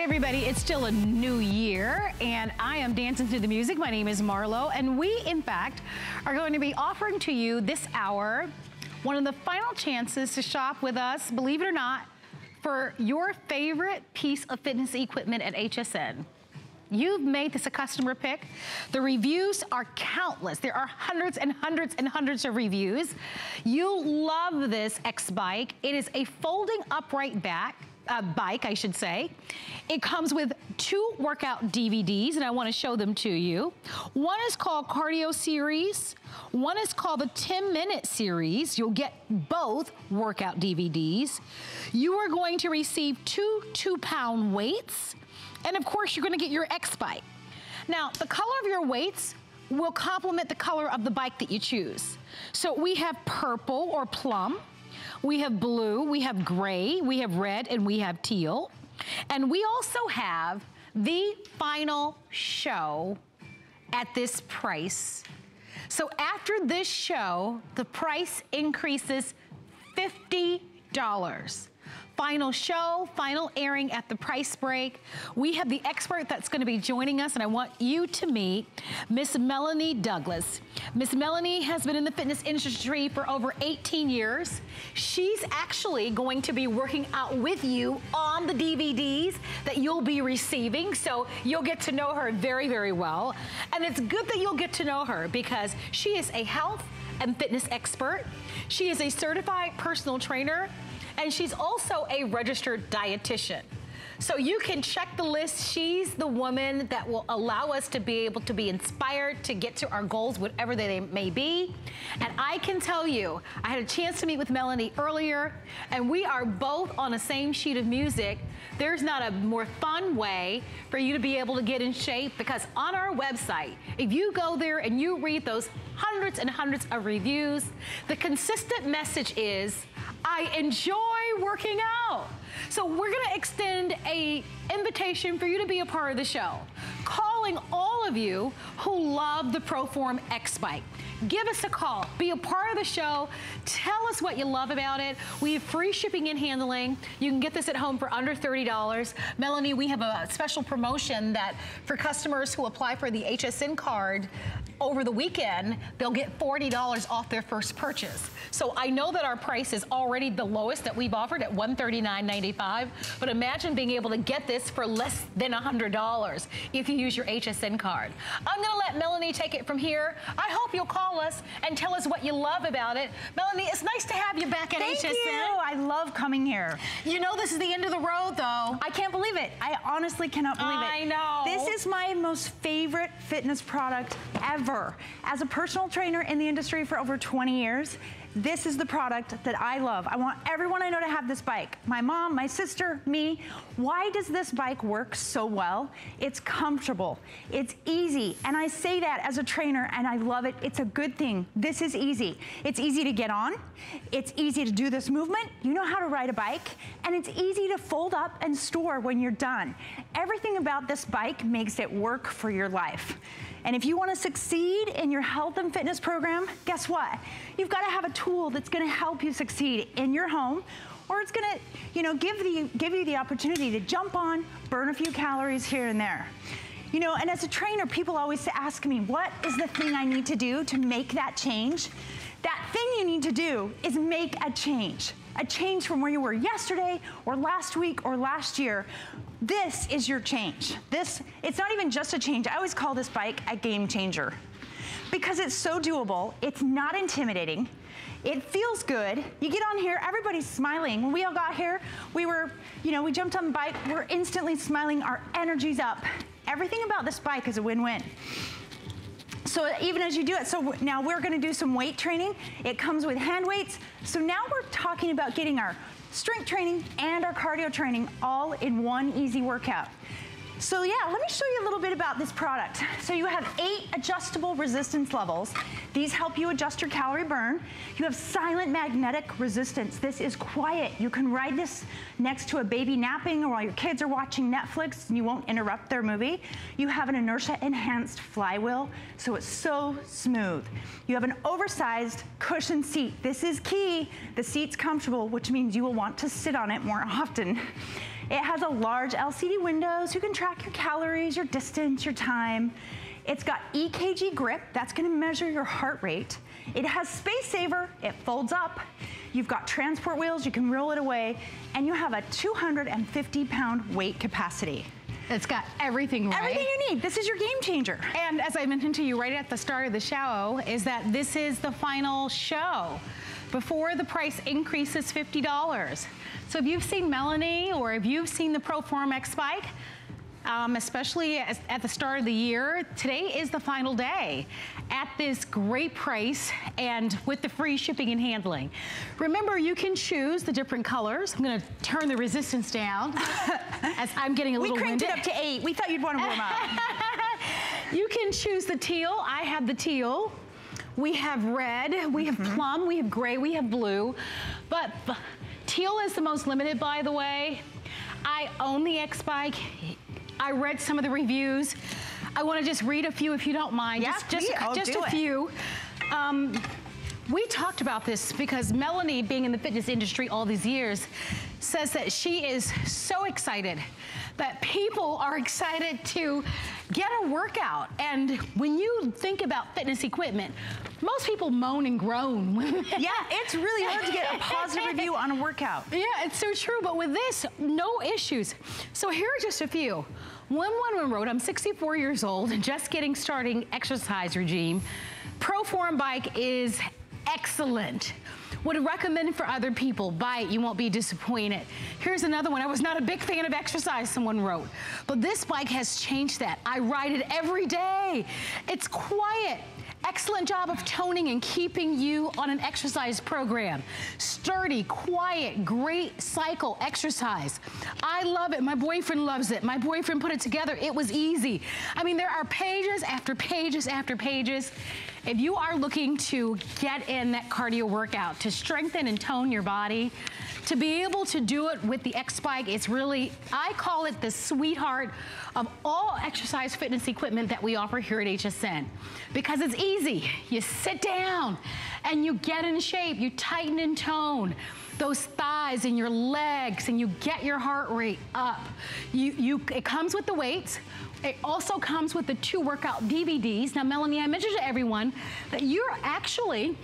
right, everybody, it's still a new year, and I am dancing through the music. My name is Marlo, and we, in fact, are going to be offering to you this hour one of the final chances to shop with us, believe it or not, for your favorite piece of fitness equipment at HSN. You've made this a customer pick. The reviews are countless. There are hundreds and hundreds and hundreds of reviews. You love this X-Bike. It is a folding upright bike, I should say. It comes with 2 workout DVDs, and I want to show them to you. One is called Cardio Series. One is called the 10-Minute Series. You'll get both workout DVDs. You are going to receive 2 2-pound weights. And of course, you're going to get your X-Bike. Now, the color of your weights will complement the color of the bike that you choose. So we have purple or plum, we have blue, we have gray, we have red, and we have teal. And we also have the final show at this price. So after this show, the price increases $50. Final show, final airing at the price break. We have the expert that's going to be joining us, and I want you to meet Miss Melanie Douglas. Miss Melanie has been in the fitness industry for over 18 years. She's actually going to be working out with you on the DVDs that you'll be receiving, so you'll get to know her very, very well. And it's good that you'll get to know her because she is a health and fitness expert. She is a certified personal trainer, and she's also a registered dietitian. So you can check the list. She's the woman that will allow us to be able to be inspired to get to our goals, whatever they may be. And I can tell you, I had a chance to meet with Melanie earlier, and we are both on the same sheet of music. There's not a more fun way for you to be able to get in shape, because on our website, if you go there and you read those hundreds and hundreds of reviews, the consistent message is, I enjoy working out. So we're gonna extend an invitation for you to be a part of the show, calling all of you who love the ProForm X-Bike. Give us a call, be a part of the show, tell us what you love about it. We have free shipping and handling. You can get this at home for under $30. Melanie, we have a special promotion that for customers who apply for the HSN card over the weekend, they'll get $40 off their first purchase. So I know that our price is already the lowest that we've offered at $139.95, but imagine being able to get this for less than $100 if you use your HSN card. I'm gonna let Melanie take it from here. I hope you'll call us and tell us what you love about it. Melanie, it's nice to have you back at HSN. Thank you, I love coming here. You know this is the end of the road though. I can't believe it. I honestly cannot believe it. I know. This is my most favorite fitness product ever. As a personal trainer in the industry for over 20 years, this is the product that I love. I want everyone I know to have this bike. My mom, my sister, me. Why does this bike work so well? It's comfortable, it's easy, and I say that as a trainer and I love it. It's a good thing. This is easy. It's easy to get on, it's easy to do this movement, you know how to ride a bike, and it's easy to fold up and store when you're done. Everything about this bike makes it work for your life. And if you want to succeed in your health and fitness program, guess what? You've got to have a tool that's going to help you succeed in your home, or it's going to, you know, give you the opportunity to jump on, burn a few calories here and there. You know, and as a trainer, people always ask me, what is the thing I need to do to make that change? That thing you need to do is make a change from where you were yesterday or last week or last year. This is your change. This, it's not even just a change. I always call this bike a game changer because it's so doable. It's not intimidating. It feels good. You get on here, everybody's smiling. When we all got here, we were, you know, we jumped on the bike, we're instantly smiling, our energy's up. Everything about this bike is a win-win. So even as you do it, so now we're gonna do some weight training. It comes with hand weights. So now we're talking about getting our strength training and our cardio training all in one easy workout. So yeah, let me show you a little bit about this product. So you have 8 adjustable resistance levels. These help you adjust your calorie burn. You have silent magnetic resistance. This is quiet. You can ride this next to a baby napping or while your kids are watching Netflix and you won't interrupt their movie. You have an inertia enhanced flywheel, so it's so smooth. You have an oversized cushioned seat. This is key. The seat's comfortable, which means you will want to sit on it more often. It has a large LCD window, so you can track your calories, your distance, your time. It's got EKG grip, that's gonna measure your heart rate. It has space saver, it folds up. You've got transport wheels, you can roll it away, and you have a 250-pound weight capacity. It's got everything, right? Everything you need. This is your game changer. And as I mentioned to you right at the start of the show, is that this is the final show before the price increases $50. So if you've seen Melanie or if you've seen the ProForm X-Bike, especially at the start of the year, today is the final day at this great price and with the free shipping and handling. Remember, you can choose the different colors. I'm gonna turn the resistance down as I'm getting a little winded. We cranked it up to 8. We thought you'd want to warm up. You can choose the teal. I have the teal. We have red, we have plum, we have gray, we have blue. But teal is the most limited, by the way. I own the X-Bike. I read some of the reviews. I want to just read a few if you don't mind. Yeah, just a few. We talked about this because Melanie, being in the fitness industry all these years, says that she is so excited that people are excited to get a workout. And when you think about fitness equipment, most people moan and groan. Yeah, it's really hard to get a positive review on a workout. Yeah, it's so true, but with this, no issues. So here are just a few. One woman wrote, I'm 64 years old and just getting starting exercise regime. ProForm Bike is excellent. Would recommend for other people. Buy it, you won't be disappointed. Here's another one. I was not a big fan of exercise, someone wrote. But this bike has changed that. I ride it every day. It's quiet. Excellent job of toning and keeping you on an exercise program. Sturdy, quiet, great cycle exercise. I love it. My boyfriend loves it. My boyfriend put it together. It was easy. I mean, there are pages after pages after pages. If you are looking to get in that cardio workout, to strengthen and tone your body, to be able to do it with the X-Bike, it's really, I call it the sweetheart of all exercise fitness equipment that we offer here at HSN. Because it's easy. You sit down and you get in shape. You tighten and tone those thighs and your legs and you get your heart rate up. It comes with the weights. It also comes with the 2 workout DVDs. Now, Melanie, I mentioned to everyone that you're actually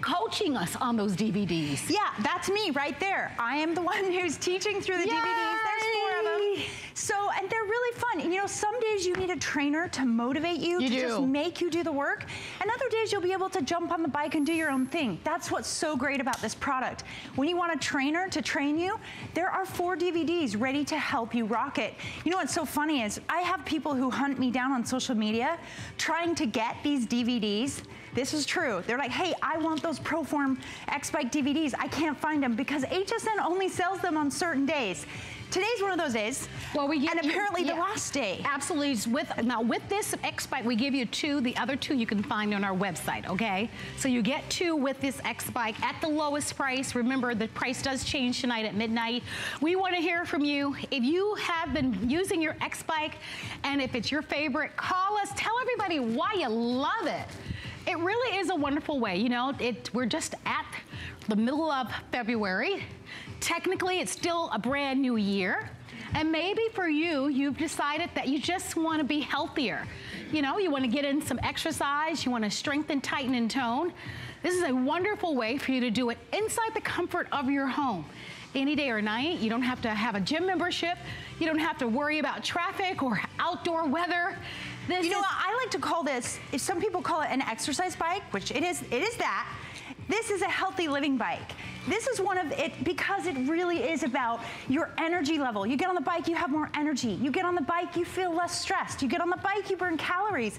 coaching us on those DVDs. Yeah, that's me right there. I am the one who's teaching through the DVDs. There's 4 of them. So, and they're really fun. And you know, some days you need a trainer to motivate you, just make you do the work. And other days you'll be able to jump on the bike and do your own thing. That's what's so great about this product. When you want a trainer to train you, there are 4 DVDs ready to help you rock it. You know what's so funny is I have people who hunt me down on social media trying to get these DVDs. This is true. They're like, hey, I want those ProForm X-Bike DVDs. I can't find them because HSN only sells them on certain days. Today's one of those days, well, and apparently the last day. Absolutely. Now with this X-Bike, we give you 2. The other 2 you can find on our website, okay? So you get 2 with this X-Bike at the lowest price. Remember, the price does change tonight at midnight. We want to hear from you. If you have been using your X-Bike, and if it's your favorite, call us. Tell everybody why you love it. It really is a wonderful way. You know, we're just at the middle of February. Technically, it's still a brand new year. And maybe for you, you've decided that you just want to be healthier. You know, you want to get in some exercise. You want to strengthen, tighten, and tone. This is a wonderful way for you to do it inside the comfort of your home. Any day or night. You don't have to have a gym membership. You don't have to worry about traffic or outdoor weather. This you know what, I like to call this, if some people call it an exercise bike, which it is that. This is a healthy living bike. This is one of it because it really is about your energy level. You get on the bike, you have more energy. You get on the bike, you feel less stressed. You get on the bike, you burn calories.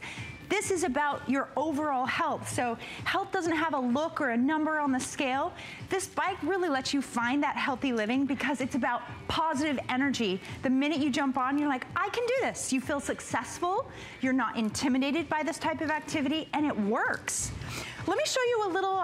This is about your overall health. So health doesn't have a look or a number on the scale. This bike really lets you find that healthy living because it's about positive energy. The minute you jump on, you're like, I can do this. You feel successful. You're not intimidated by this type of activity, and it works. Let me show you a little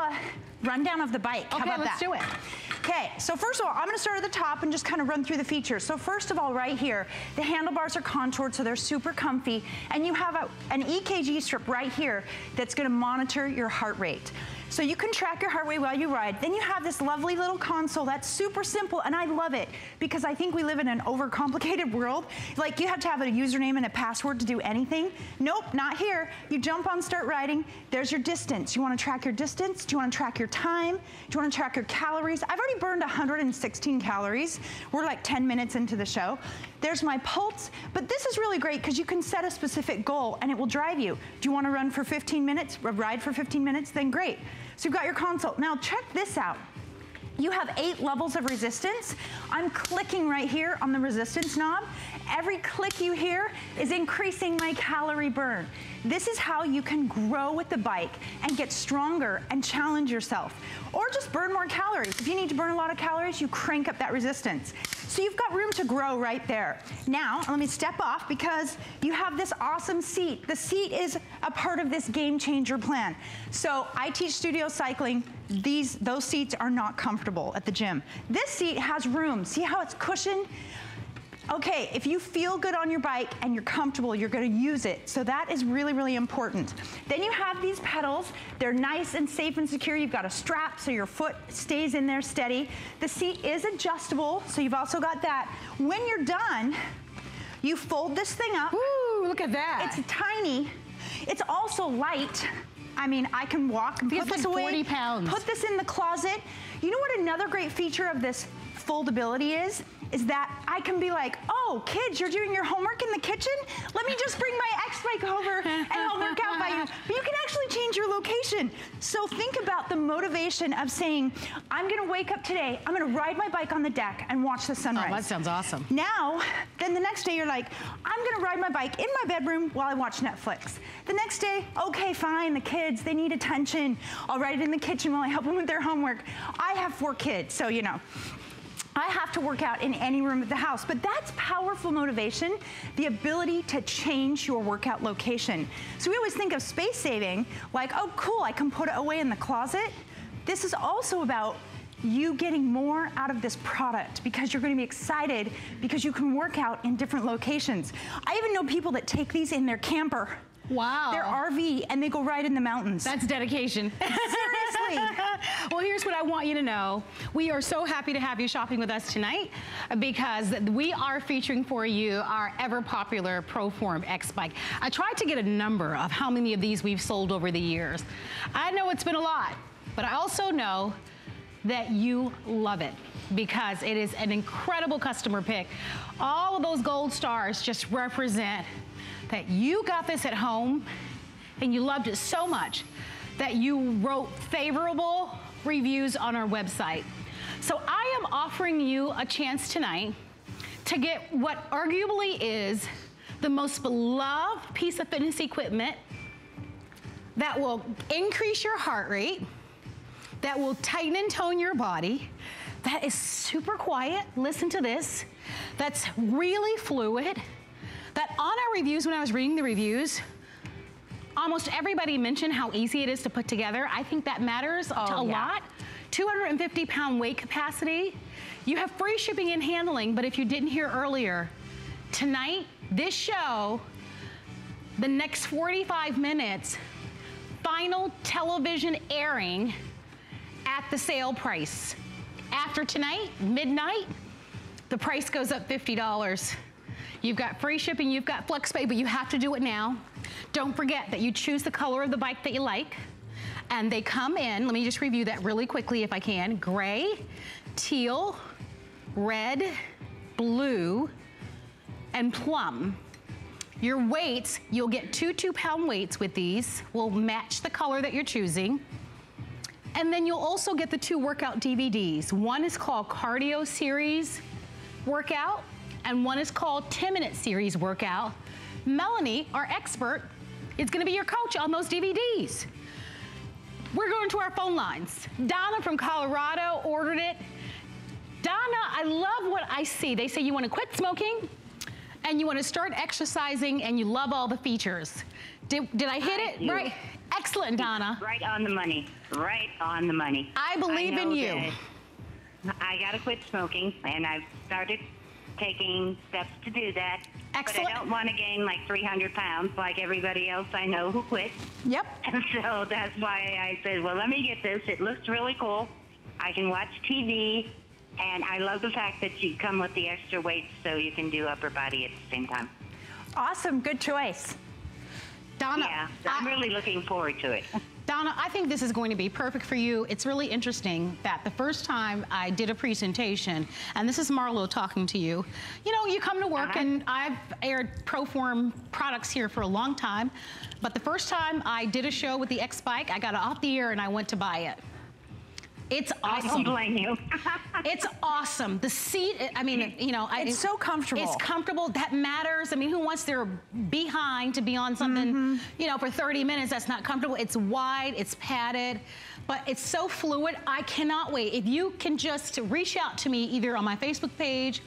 rundown of the bike. Okay, how about that? Okay, let's do it. Okay, so first of all, I'm gonna start at the top and just kind of run through the features. So first of all, right here, the handlebars are contoured, so they're super comfy, and you have an EKG strip right here that's gonna monitor your heart rate. So you can track your heart rate while you ride. Then you have this lovely little console that's super simple, and I love it because I think we live in an overcomplicated world. Like, you have to have a username and a password to do anything. Nope, not here. You jump on, start riding. There's your distance. You wanna track your distance? Do you wanna track your time? Do you wanna track your calories? I've already burned 116 calories. We're like 10 minutes into the show. There's my pulse, but this is really great because you can set a specific goal and it will drive you. Do you wanna run for 15 minutes, or ride for 15 minutes? Then great. So you've got your console. Now check this out. You have 8 levels of resistance. I'm clicking right here on the resistance knob. Every click you hear is increasing my calorie burn. This is how you can grow with the bike and get stronger and challenge yourself. Or just burn more calories. If you need to burn a lot of calories, you crank up that resistance. So you've got room to grow right there. Now, let me step off because you have this awesome seat. The seat is a part of this game changer plan. So I teach studio cycling. Those seats are not comfortable at the gym. This seat has room. See how it's cushioned? Okay, if you feel good on your bike and you're comfortable, you're gonna use it. So that is really, really important. Then you have these pedals. They're nice and safe and secure. You've got a strap so your foot stays in there steady. The seat is adjustable, so you've also got that. When you're done, you fold this thing up. Woo, look at that. It's tiny. It's also light. I mean, I can walk and put this away. 40 pounds. Put this in the closet. You know what another great feature of this foldability is that I can be like, oh, kids, you're doing your homework in the kitchen? Let me just bring my X-Bike over and I'll work out by you. But you can actually change your location. So think about the motivation of saying, I'm gonna wake up today, I'm gonna ride my bike on the deck and watch the sunrise. Oh, that sounds awesome. Now, then the next day you're like, I'm gonna ride my bike in my bedroom while I watch Netflix. The next day, okay, fine, the kids, they need attention. I'll ride it in the kitchen while I help them with their homework. I have 4 kids, so you know. I have to work out in any room of the house, but that's powerful motivation, the ability to change your workout location. So we always think of space saving, like, oh cool, I can put it away in the closet. This is also about you getting more out of this product because you're gonna be excited because you can work out in different locations. I even know people that take these in their camper. Wow. Their RV, and they go ride in the mountains. That's dedication. Seriously. Well, here's what I want you to know. We are so happy to have you shopping with us tonight because we are featuring for you our ever-popular ProForm X-Bike. I tried to get a number of how many of these we've sold over the years. I know it's been a lot, but I also know that you love it because it is an incredible customer pick. All of those gold stars just represent that you got this at home and you loved it so much that you wrote favorable reviews on our website. So I am offering you a chance tonight to get what arguably is the most beloved piece of fitness equipment that will increase your heart rate, that will tighten and tone your body, that is super quiet, listen to this, that's really fluid, that on our reviews, when I was reading the reviews, almost everybody mentioned how easy it is to put together. I think that matters a lot. 250-pound weight capacity. You have free shipping and handling, but if you didn't hear earlier, tonight, this show, the next 45 minutes, final television airing at the sale price. After tonight, midnight, the price goes up $50. You've got free shipping, you've got FlexPay, but you have to do it now. Don't forget that you choose the color of the bike that you like, and they come in, let me just review that really quickly if I can, gray, teal, red, blue, and plum. Your weights, you'll get 2 2-pound weights with these, will match the color that you're choosing. And then you'll also get the 2 workout DVDs. One is called Cardio Series Workout, and one is called 10-Minute Series Workout. Melanie, our expert, It's gonna be your coach on those DVDs. We're going to our phone lines. Donna from Colorado ordered it. Donna, I love what I see. They say you wanna quit smoking and you wanna start exercising and you love all the features. Did I hit it right? Excellent, Donna. Right on the money, right on the money. I believe in you. I gotta quit smoking and I've started taking steps to do that. Excellent. But I don't want to gain like 300 pounds like everybody else I know who quit. Yep. And so that's why I said, well, let me get this. It looks really cool. I can watch TV. And I love the fact that you come with the extra weights so you can do upper body at the same time. Awesome. Good choice. Donna. Yeah, I'm really looking forward to it. Donna, I think this is going to be perfect for you. It's really interesting that the first time I did a presentation, and this is Marlo talking to you, you know, you come to work and I've aired ProForm products here for a long time, but the first time I did a show with the X-Bike, I got off the air and I went to buy it. It's awesome. I don't blame you. It's awesome. The seat, I mean, you know. It's so comfortable. It's comfortable. That matters. I mean, who wants their behind to be on something, you know, for 30 minutes? That's not comfortable. It's wide. It's padded. But it's so fluid. I cannot wait. If you can just reach out to me either on my Facebook page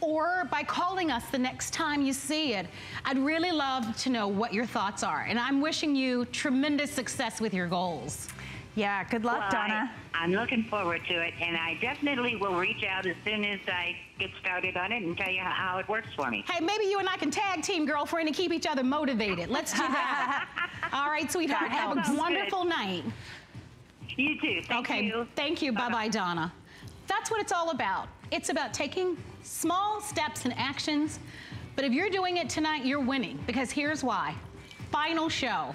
or by calling us the next time you see it, I'd really love to know what your thoughts are. And I'm wishing you tremendous success with your goals. Yeah, good luck, Donna. I'm looking forward to it, and I definitely will reach out as soon as I get started on it and tell you how it works for me. Hey, maybe you and I can tag team, girlfriend, and keep each other motivated. Let's do that. All right, sweetheart, have a wonderful night. You too. Thank you. Thank you. Bye-bye, Donna. That's what it's all about. It's about taking small steps and actions, but if you're doing it tonight, you're winning, because here's why. Final show.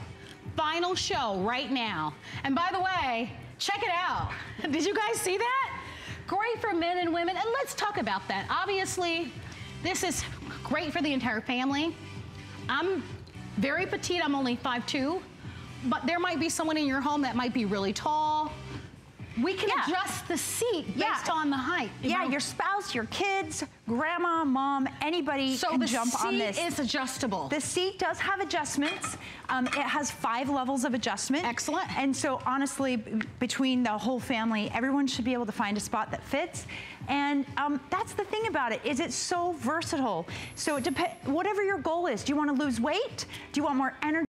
Final show right now. And by the way, check it out. Did you guys see that? Great for men and women. And let's talk about that. Obviously, this is great for the entire family. I'm very petite. I'm only 5'2", but there might be someone in your home that might be really tall. We can adjust the seat based on the height. You know? Your spouse, your kids, grandma, mom, anybody can jump on this. So the seat is adjustable. The seat does have adjustments. It has 5 levels of adjustment. Excellent. And so honestly, between the whole family, everyone should be able to find a spot that fits. And that's the thing about it, is it's so versatile. So it depends, whatever your goal is. Do you want to lose weight? Do you want more energy?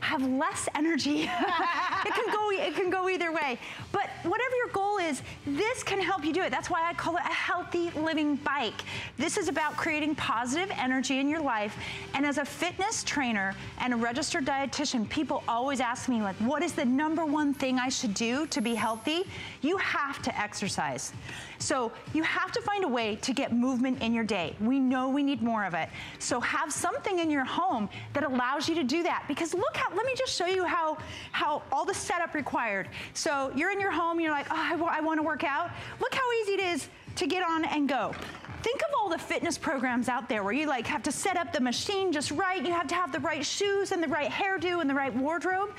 Have less energy. it can go either way. But whatever your goal is, this can help you do it. That's why I call it a healthy living bike. This is about creating positive energy in your life. And as a fitness trainer and a registered dietitian, people always ask me, like, what is the #1 thing I should do to be healthy? You have to exercise. So you have to find a way to get movement in your day. We know we need more of it. So have something in your home that allows you to do that, because look how, let me just show you how all the setup required. So you're in your home, you're like, oh, I want to work out. Look how easy it is to get on and go. Think of all the fitness programs out there where you like have to set up the machine just right. You have to have the right shoes and the right hairdo and the right wardrobe.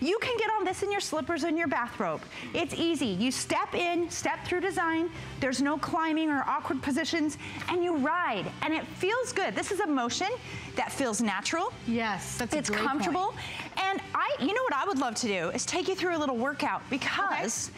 You can get on this in your slippers and your bathrobe. It's easy. You step in, step through design. There's no climbing or awkward positions, and you ride, and it feels good. This is a motion that feels natural. Yes, that's a great point. It's comfortable. And you know what I would love to do is take you through a little workout, because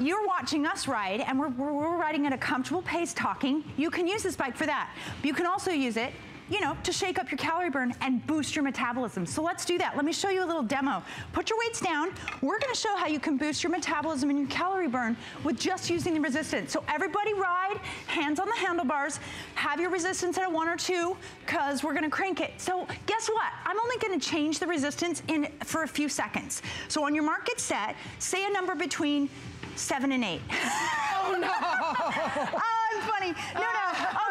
you're watching us ride, and we're riding at a comfortable pace talking. You can use this bike for that. But you can also use it, you know, to shake up your calorie burn and boost your metabolism. So let's do that. Let me show you a little demo. Put your weights down. We're gonna show how you can boost your metabolism and your calorie burn with just using the resistance. So everybody ride, hands on the handlebars, have your resistance at a 1 or 2, because we're gonna crank it. So guess what? I'm only gonna change the resistance for a few seconds. So on your mark, get set, say a number between 7 and 8. Oh no! Oh, I'm funny. No.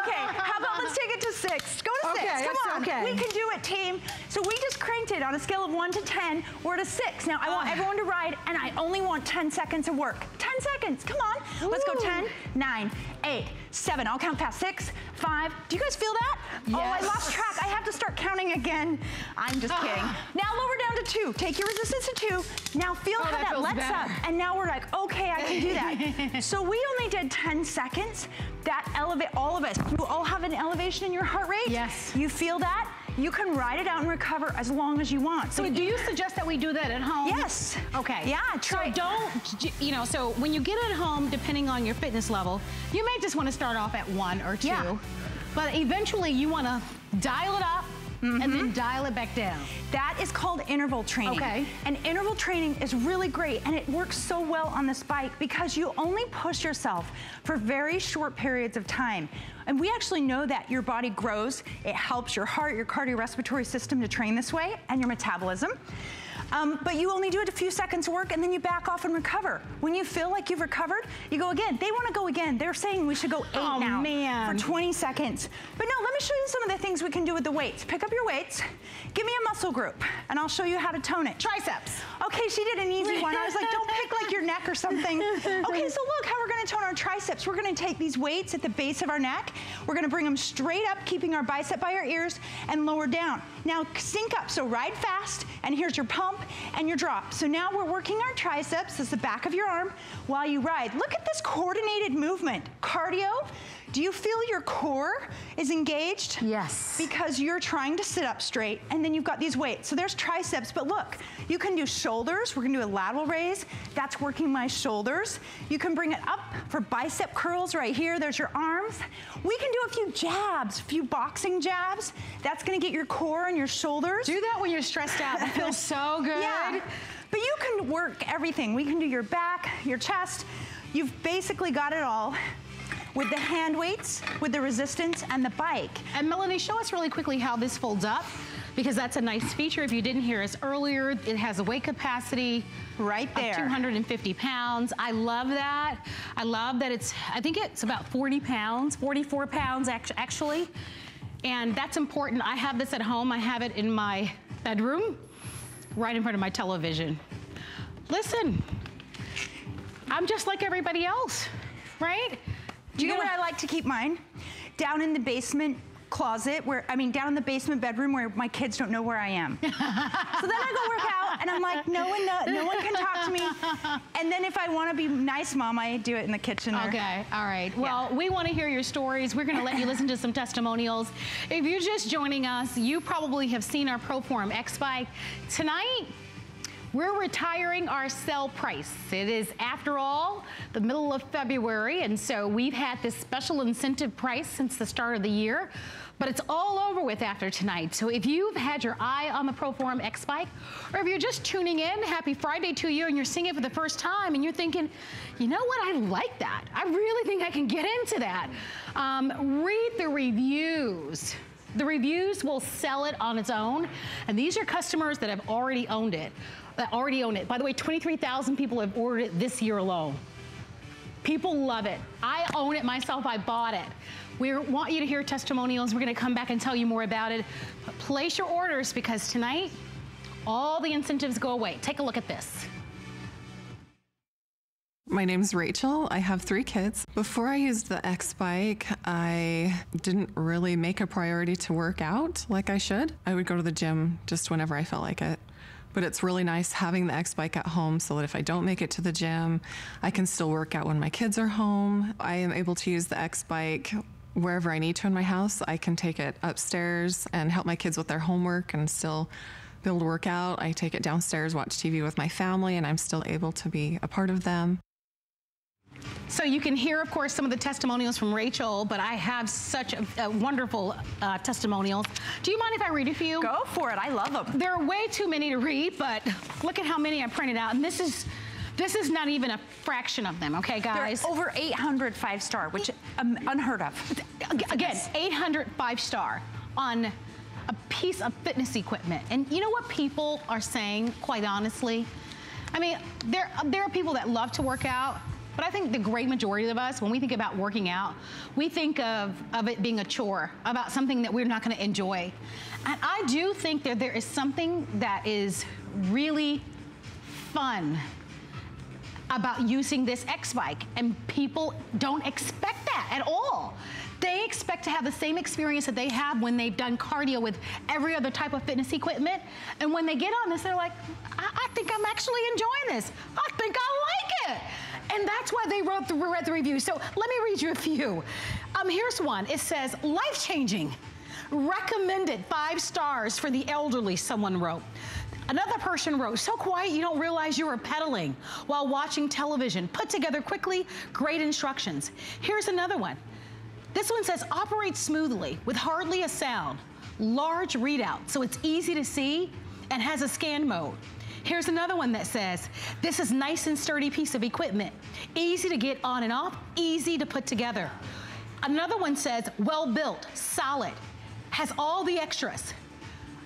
Okay, how about let's take it to 6? Go to 6. Come on. Okay. We can do it, team. So we just cranked it on a scale of 1 to 10. We're at a 6. Now I want everyone to ride, and I only want 10 seconds of work. 10 seconds. Come on. Ooh. Let's go 10, 9, 8, 7. I'll count fast. 6, 5. Do you guys feel that? Yes. Oh, I lost track. I have to start counting again. I'm just kidding. Now lower down to 2. Take your resistance to 2. Now feel how that lets up. And now we're like, okay, I can do that. So we only did 10 seconds, that elevate, all of us, you all have an elevation in your heart rate. Yes. You feel that? You can ride it out and recover as long as you want. So do you suggest that we do that at home? Yes. Okay. Yeah, try. So don't, you know, so when you get at home, depending on your fitness level, you may just want to start off at 1 or 2. Yeah. But eventually you want to dial it up. Mm-hmm. And then dial it back down. That is called interval training. Okay. And interval training is really great, and it works so well on this bike because you only push yourself for very short periods of time. And we actually know that your body grows. It helps your heart, your cardiorespiratory system to train this way, and your metabolism. But you only do it a few seconds work, and then you back off and recover. When you feel like you've recovered, you go again. They want to go again. They're saying we should go 8 now, man, for 20 seconds. But no, let me show you some of the things we can do with the weights. Pick up your weights. Give me a muscle group, and I'll show you how to tone it. Triceps. Okay, she did an easy one. I was like, don't pick like your neck or something. Okay, so look how we're going to tone our triceps. We're going to take these weights at the base of our neck. We're going to bring them straight up, keeping our bicep by our ears, and lower down. Now, sync up. So ride fast, and here's your pump and your drop. So now we're working our triceps as the back of your arm while you ride. Look at this coordinated movement. Cardio, do you feel your core is engaged? Yes. Because you're trying to sit up straight, and then you've got these weights. So there's triceps, but look, you can do shoulders. We're gonna do a lateral raise. That's working my shoulders. You can bring it up for bicep curls right here. There's your arms. We can do a few jabs, a few boxing jabs. That's gonna get your core and your shoulders. Do that when you're stressed out. It feels so good. Yeah. But you can work everything. We can do your back, your chest. You've basically got it all with the hand weights, with the resistance, and the bike. And Melanie, show us really quickly how this folds up, because that's a nice feature. If you didn't hear us earlier, it has a weight capacity right there of 250 pounds. I love that. I love that it's, I think it's about 40 pounds, 44 pounds actually. And that's important. I have this at home. I have it in my bedroom, right in front of my television. Listen, I'm just like everybody else, right? Do you know what I like to keep mine? Down in the basement closet where, I mean, down in the basement bedroom where my kids don't know where I am. So then I go work out and I'm like, no one can talk to me. And then if I want to be nice, Mom, I do it in the kitchen. Okay, all right. Well, yeah, we want to hear your stories. We're going to let you listen to some testimonials. If you're just joining us, you probably have seen our ProForm X-Bike. Tonight, we're retiring our sale price. It is, after all, the middle of February, and so we've had this special incentive price since the start of the year, but it's all over with after tonight. So if you've had your eye on the ProForm X-Bike, or if you're just tuning in, happy Friday to you, and you're seeing it for the first time, and you're thinking, you know what, I like that. I really think I can get into that. Read the reviews. The reviews will sell it on its own, and these are customers that have already owned it. By the way, 23,000 people have ordered it this year alone. People love it. I own it myself. I bought it. We want you to hear testimonials. We're going to come back and tell you more about it. But place your orders, because tonight, all the incentives go away. Take a look at this. My name's Rachel. I have 3 kids. Before I used the X-Bike, I didn't really make a priority to work out like I should. I would go to the gym just whenever I felt like it. But it's really nice having the X-Bike at home so that if I don't make it to the gym, I can still work out when my kids are home. I am able to use the X-Bike wherever I need to in my house. I can take it upstairs and help my kids with their homework and still be able to work out. I take it downstairs, watch TV with my family, and I'm still able to be a part of them. So you can hear, of course, some of the testimonials from Rachel, but I have such a wonderful testimonials. Do you mind if I read a few? Go for it. I love them. There are way too many to read, but look at how many I printed out. And this is not even a fraction of them, okay, guys? There are over 800 5-star, which is unheard of. Again, 800 5-star on a piece of fitness equipment. And you know what people are saying, quite honestly? I mean, there are people that love to work out, but I think the great majority of us, when we think about working out, we think of it being a chore, about something that we're not going to enjoy. And I do think that there is something that is really fun about using this X-Bike, and people don't expect that at all. They expect to have the same experience that they have when they've done cardio with every other type of fitness equipment, and when they get on this, they're like, I think I'm actually enjoying this. I think I like it. And that's why they read the review. So let me read you a few. Here's one. It says, life-changing. Recommended 5 stars for the elderly, someone wrote. Another person wrote, so quiet you don't realize you were pedaling while watching television. Put together quickly, great instructions. Here's another one. This one says, operate smoothly with hardly a sound. Large readout, so it's easy to see and has a scan mode. Here's another one that says, this is nice and sturdy piece of equipment. Easy to get on and off, easy to put together. Another one says, well built, solid, has all the extras.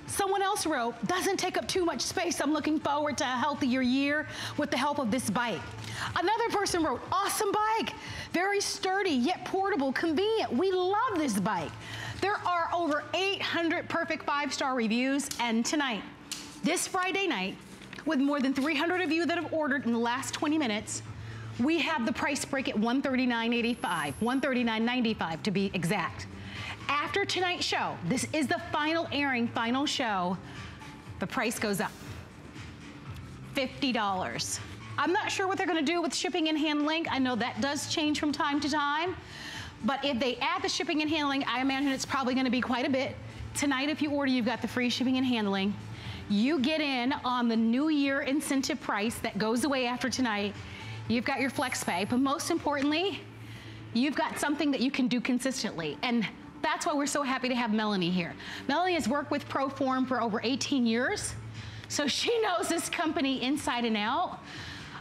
Someone else wrote, doesn't take up too much space. I'm looking forward to a healthier year with the help of this bike. Another person wrote, awesome bike. Very sturdy, yet portable, convenient. We love this bike. There are over 800 perfect 5-star reviews. And tonight, this Friday night, with more than 300 of you that have ordered in the last 20 minutes, we have the price break at $139.85, $139.95 to be exact. After tonight's show, this is the final airing, final show, the price goes up. $50. I'm not sure what they're gonna do with shipping and handling. I know that does change from time to time, but if they add the shipping and handling, I imagine it's probably gonna be quite a bit. Tonight, if you order, you've got the free shipping and handling. You get in on the New Year incentive price that goes away after tonight. You've got your flex pay, but most importantly, you've got something that you can do consistently. And that's why we're so happy to have Melanie here. Melanie has worked with ProForm for over 18 years, so she knows this company inside and out.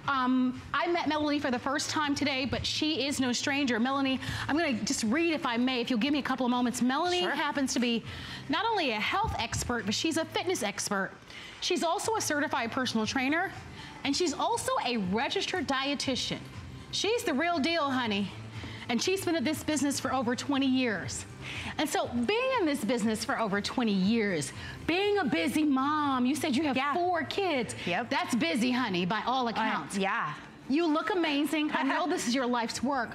I met Melanie for the first time today, but she is no stranger. Melanie, I'm going to just read, if I may, if you'll give me a couple of moments. Melanie happens to be not only a health expert, but she's a fitness expert. She's also a certified personal trainer, and she's also a registered dietitian. She's the real deal, honey. And she's been in this business for over 20 years. And so being in this business for over 20 years, being a busy mom, you said you have 4 kids. Yep. That's busy, honey, by all accounts. Yeah. You look amazing. I know this is your life's work,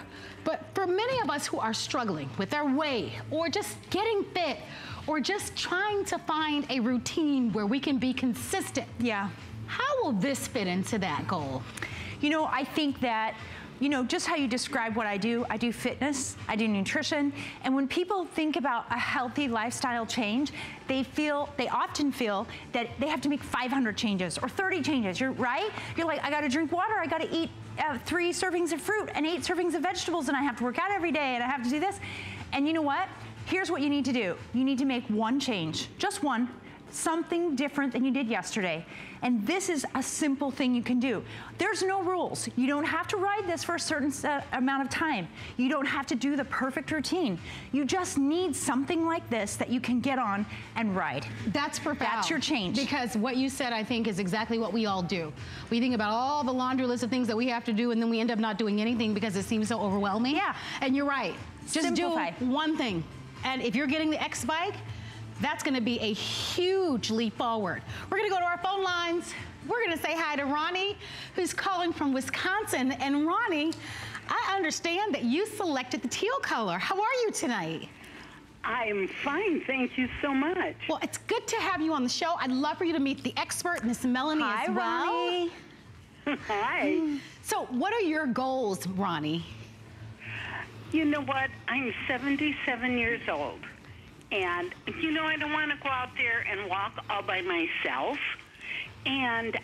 but for many of us who are struggling with our weight or just getting fit or just trying to find a routine where we can be consistent. Yeah. How will this fit into that goal? You know, I think that just how you describe what I do fitness, I do nutrition, and when people think about a healthy lifestyle change, they often feel that they have to make 500 changes or 30 changes, You're like, I gotta drink water, I gotta eat 3 servings of fruit and 8 servings of vegetables, and I have to work out every day, and I have to do this. And you know what? Here's what you need to do. You need to make 1 change, just 1. Something different than you did yesterday. And this is a simple thing you can do. There's no rules. You don't have to ride this for a certain amount of time. You don't have to do the perfect routine. You just need something like this that you can get on and ride. That's profound. That's your change. Because what you said, I think, is exactly what we all do. We think about all the laundry list of things that we have to do, and then we end up not doing anything because it seems so overwhelming. Yeah. And you're right. Just simplify. Do 1 thing. And if you're getting the X-Bike, that's gonna be a huge leap forward. We're gonna go to our phone lines. We're gonna say hi to Ronnie, who's calling from Wisconsin. And Ronnie, I understand that you selected the teal color. How are you tonight? I'm fine, thank you so much. Well, it's good to have you on the show. I'd love for you to meet the expert, Miss Melanie, as well. Hi, Ronnie. Hi. So what are your goals, Ronnie? You know what, I'm 77 years old. And, you know, I don't want to go out there and walk all by myself. And,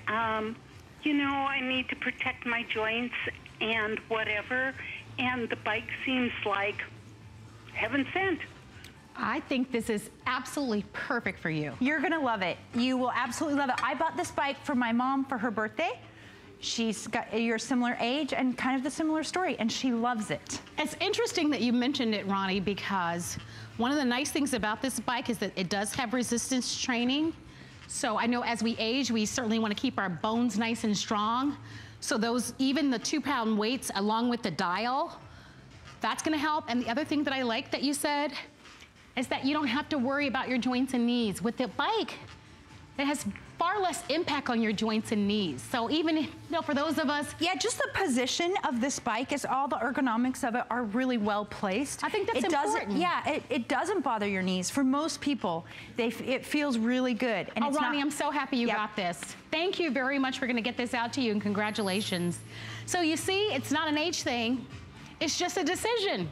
you know, I need to protect my joints and whatever. And the bike seems like heaven sent. I think this is absolutely perfect for you. You're going to love it. You will absolutely love it. I bought this bike for my mom for her birthday. She's got your similar age and kind of the similar story, and she loves it. It's interesting that you mentioned it, Ronnie, because one of the nice things about this bike is that it does have resistance training. So I know as we age, we certainly want to keep our bones nice and strong. So those, even the 2-pound weights along with the dial, that's going to help. And the other thing that I like that you said is that you don't have to worry about your joints and knees. With the bike, it has far less impact on your joints and knees. So even, you know, for those of us... Yeah, just the position of this bike is all the ergonomics of it are really well placed. I think that's important. Yeah, it doesn't bother your knees. For most people, it feels really good. And oh, Ronnie, I'm so happy you got this. Thank you very much. We're going to get this out to you, and congratulations. So you see, it's not an age thing. It's just a decision.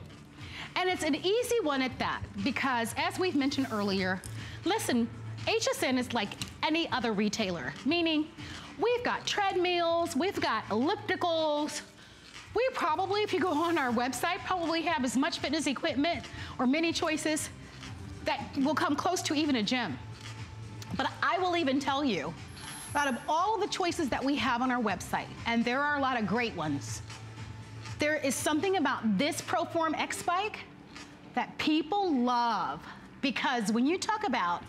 And it's an easy one at that, because as we've mentioned earlier, listen, HSN is like any other retailer, meaning we've got treadmills, we've got ellipticals. We probably, if you go on our website, probably have as much fitness equipment or many choices that will come close to even a gym. But I will even tell you, out of all the choices that we have on our website, and there are a lot of great ones, there is something about this ProForm X-Bike that people love, because when you talk about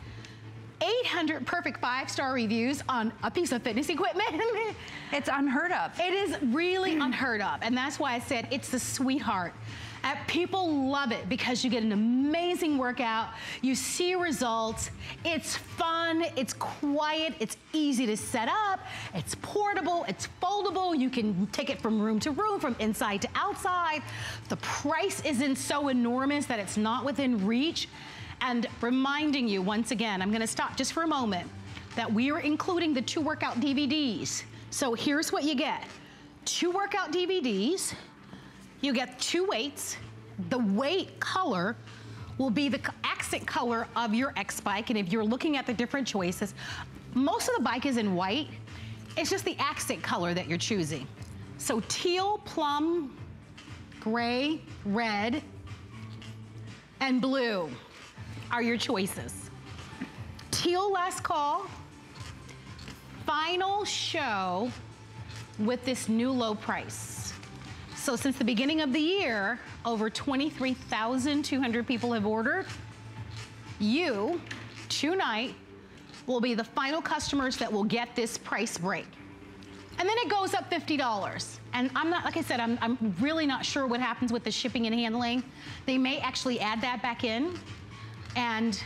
800 perfect 5-star reviews on a piece of fitness equipment, it's unheard of. It is really unheard of, and that's why I said it's the sweetheart. People love it because you get an amazing workout, you see results, it's fun, it's quiet, it's easy to set up, it's portable, it's foldable, you can take it from room to room, from inside to outside. The price isn't so enormous that it's not within reach. And reminding you once again, I'm gonna stop just for a moment, that we are including the 2 workout DVDs. So here's what you get. 2 workout DVDs. You get 2 weights. The weight color will be the accent color of your X-Bike. And if you're looking at the different choices, most of the bike is in white. It's just the accent color that you're choosing. So teal, plum, gray, red, and blue are your choices. Teal last call, final show with this new low price. So since the beginning of the year, over 23,200 people have ordered. You, tonight, will be the final customers that will get this price break. And then it goes up $50. And I'm not, like I said, I'm really not sure what happens with the shipping and handling. They may actually add that back in. And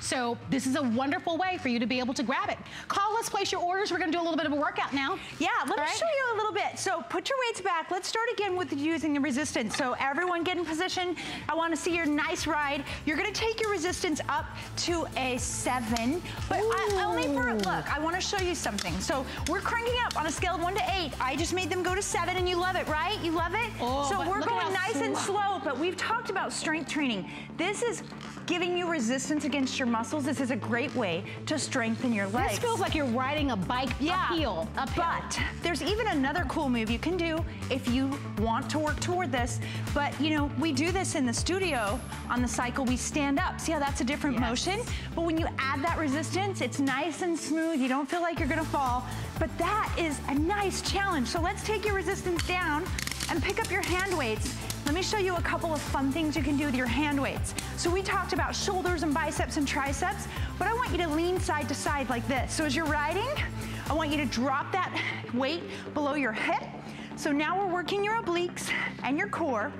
so this is a wonderful way for you to be able to grab it. Call us, place your orders. We're gonna do a little bit of a workout now. Yeah, let me show you a little bit. So put your weights back. Let's start again with using the resistance. So everyone get in position. I wanna see your nice ride. You're gonna take your resistance up to a 7. But only for, look, I wanna show you something. So we're cranking up on a scale of 1 to 8. I just made them go to 7, and you love it, right? You love it? Oh, so we're going nice and slow, but we've talked about strength training. This is giving you resistance against your muscles. This is a great way to strengthen your legs. This feels like you're riding a bike uphill. But there's even another cool move you can do if you want to work toward this. But you know, we do this in the studio on the cycle. We stand up. See how that's a different motion? But when you add that resistance, it's nice and smooth. You don't feel like you're gonna fall. But that is a nice challenge. So let's take your resistance down and pick up your hand weights. Let me show you a couple of fun things you can do with your hand weights. So we talked about shoulders and biceps and triceps, but I want you to lean side to side like this. So as you're riding, I want you to drop that weight below your hip. So now we're working your obliques and your core.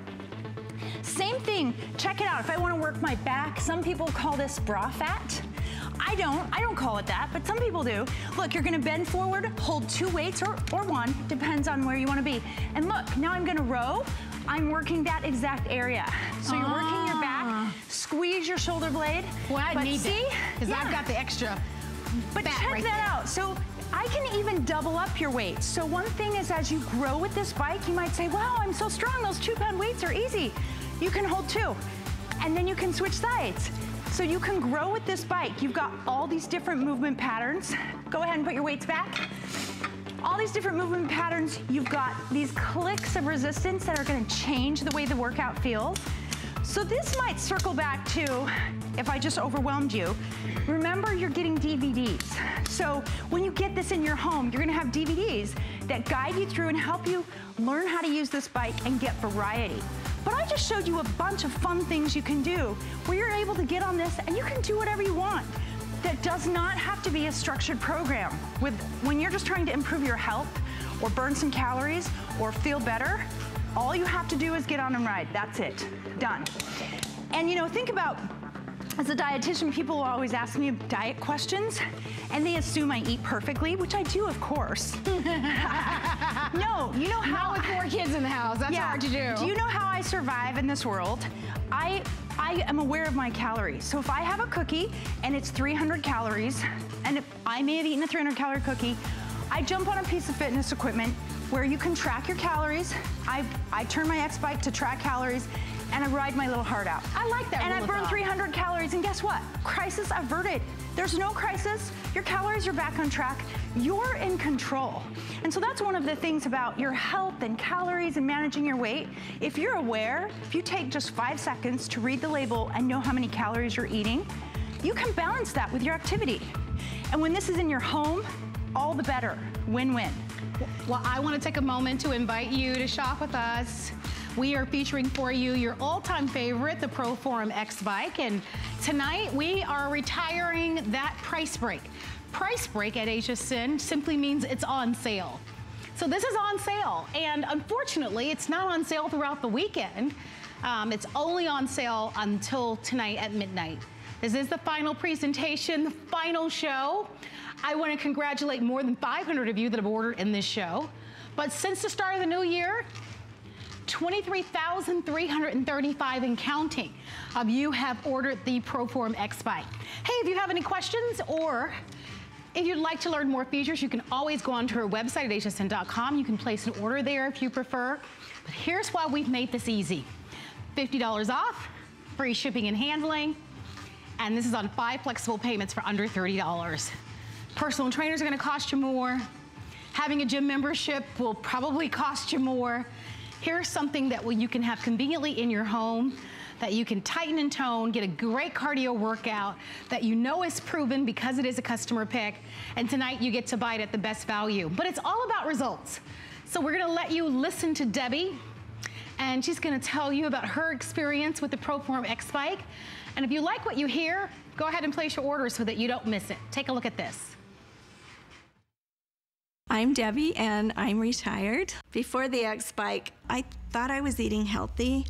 Same thing, check it out. If I want to work my back, some people call this bra fat. I don't call it that, but some people do. Look, you're gonna bend forward, hold 2 weights or 1, depends on where you wanna be. And look, now I'm gonna row. I'm working that exact area. So you're working your back, squeeze your shoulder blade. Well, I need that, because I've got the extra But check right that there. Out. So I can even double up your weight. So one thing is, as you grow with this bike, you might say, wow, I'm so strong, those 2-pound weights are easy. You can hold 2, and then you can switch sides. So you can grow with this bike. You've got all these different movement patterns. Go ahead and put your weights back. All these different movement patterns. You've got these clicks of resistance that are gonna change the way the workout feels. So this might circle back to, if I just overwhelmed you, remember you're getting DVDs. So when you get this in your home, you're gonna have DVDs that guide you through and help you learn how to use this bike and get variety. But I just showed you a bunch of fun things you can do where you're able to get on this and you can do whatever you want. That does not have to be a structured program. When you're just trying to improve your health or burn some calories or feel better, all you have to do is get on and ride. That's it. Done. And you know, think about As a dietitian, people will always ask me diet questions, and they assume I eat perfectly, which I do, of course. No, you know how— Not with four kids in the house, that's hard to do. Do you know how I survive in this world? I am aware of my calories. So if I have a cookie and it's 300 calories, and if I may have eaten a 300 calorie cookie, I jump on a piece of fitness equipment where you can track your calories. I turn my X-Bike to track calories, and I ride my little heart out. I like that. And I burned 300 calories, and guess what? Crisis averted. There's no crisis. Your calories are back on track. You're in control. And so that's one of the things about your health and calories and managing your weight. If you're aware, if you take just 5 seconds to read the label and know how many calories you're eating, you can balance that with your activity. And when this is in your home, all the better. Win-win. Well, I want to take a moment to invite you to shop with us. We are featuring for you your all-time favorite, the ProForm X-Bike. And tonight, we are retiring that price break. Price break at HSN simply means it's on sale. So this is on sale. And unfortunately, it's not on sale throughout the weekend. It's only on sale until tonight at midnight. This is the final presentation, the final show. I want to congratulate more than 500 of you that have ordered in this show. But since the start of the new year, 23,335 and counting of you have ordered the ProForm X-Bike. Hey, if you have any questions or if you'd like to learn more features, you can always go onto our website at hsn.com. You can place an order there if you prefer. But here's why we've made this easy. $50 off, free shipping and handling, and this is on 5 flexible payments for under $30. Personal trainers are gonna cost you more. Having a gym membership will probably cost you more. Here's something that you can have conveniently in your home, that you can tighten and tone, get a great cardio workout that you know is proven because it is a customer pick, and tonight you get to buy it at the best value. But it's all about results. So we're gonna let you listen to Debbie, and she's gonna tell you about her experience with the ProForm X-Bike. And if you like what you hear, go ahead and place your order so that you don't miss it. Take a look at this. I'm Debbie and I'm retired. Before the X-Bike, I thought I was eating healthy.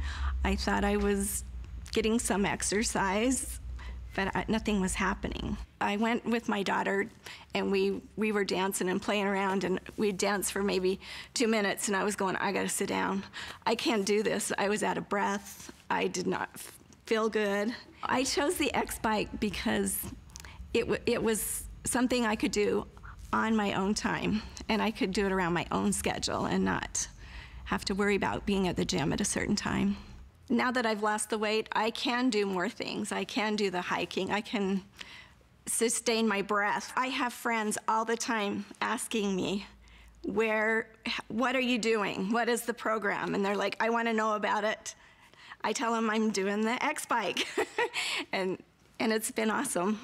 I thought I was getting some exercise, but nothing was happening. I went with my daughter and we were dancing and playing around, and we'd dance for maybe 2 minutes and I was going, I gotta sit down. I can't do this. I was out of breath. I did not feel good. I chose the X-Bike because it was something I could do on my own time, and I could do it around my own schedule and not have to worry about being at the gym at a certain time. Now that I've lost the weight, I can do more things. I can do the hiking, I can sustain my breath. I have friends all the time asking me, what are you doing? What is the program? And they're like, I wanna know about it. I tell them I'm doing the X-Bike, and it's been awesome.